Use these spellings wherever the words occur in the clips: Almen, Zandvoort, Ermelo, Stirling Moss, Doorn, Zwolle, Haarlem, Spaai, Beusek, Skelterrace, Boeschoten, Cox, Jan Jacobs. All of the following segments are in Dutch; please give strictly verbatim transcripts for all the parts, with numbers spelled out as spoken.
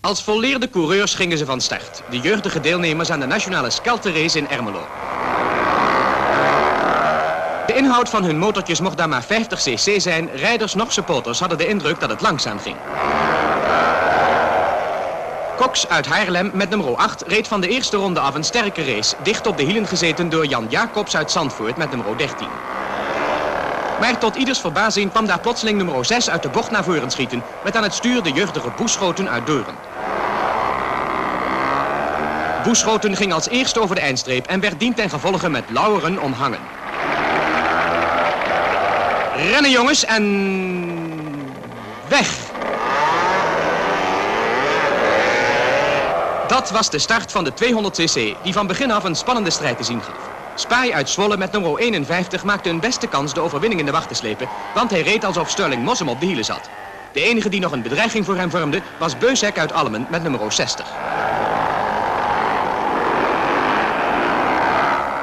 Als volleerde coureurs gingen ze van start, de jeugdige deelnemers aan de nationale Skelterrace in Ermelo. De inhoud van hun motortjes mocht daar maar vijftig cc zijn, rijders noch supporters hadden de indruk dat het langzaam ging. Cox uit Haarlem met nummer acht reed van de eerste ronde af een sterke race, dicht op de hielen gezeten door Jan Jacobs uit Zandvoort met nummer dertien. Maar tot ieders verbazing kwam daar plotseling nummer zes uit de bocht naar voren schieten, met aan het stuur de jeugdige Boeschoten uit Doorn. Boeschoten ging als eerste over de eindstreep en werd dientengevolge met lauweren omhangen. Rennen jongens en... weg! Dat was de start van de tweehonderd cc, die van begin af een spannende strijd te zien gaf. Spaai uit Zwolle met nummer eenenvijftig maakte hun beste kans de overwinning in de wacht te slepen, want hij reed alsof Stirling Moss hem op de hielen zat. De enige die nog een bedreiging voor hem vormde was Beusek uit Almen met nummer zestig.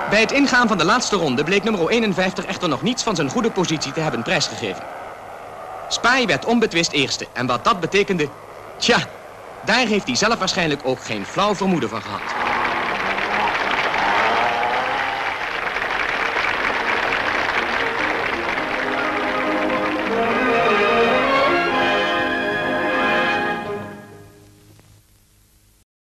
Bij het ingaan van de laatste ronde bleek nummer eenenvijftig echter nog niets van zijn goede positie te hebben prijsgegeven. Spaai werd onbetwist eerste en wat dat betekende, tja, daar heeft hij zelf waarschijnlijk ook geen flauw vermoeden van gehad.